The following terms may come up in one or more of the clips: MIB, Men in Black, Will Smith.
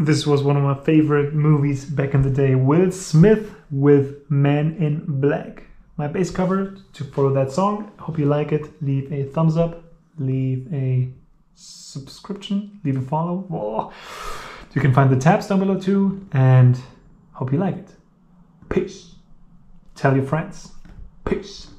This was one of my favorite movies back in the day. Will Smith with Men in Black. My base cover to follow that song. Hope you like it. Leave a thumbs up. Leave a subscription. Leave a follow. Whoa. You can find the tabs down below too. And hope you like it. Peace. Tell your friends. Peace.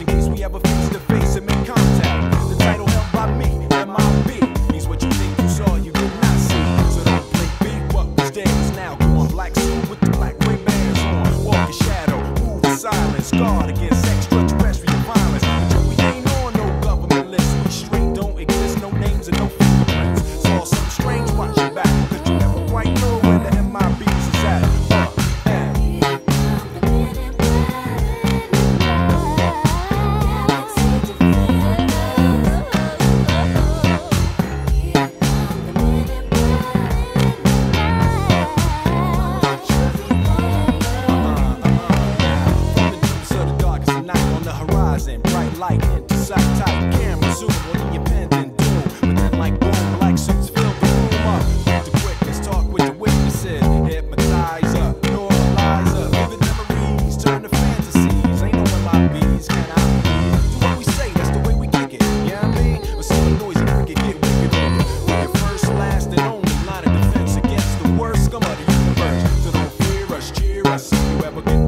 In case we have a face to face and make contact, the title held by me, MIB, means what you think you saw, you did not see. So don't play big, what was dance now. Go on black suit with the black ray bands on. Walk in shadow, move in silence, guard against extraterrestrial violence. But we ain't on no government list, we straight don't exist, no names and no fingerprints. Saw some strange watching back, cause you never quite know where the MIBs is at.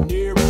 Near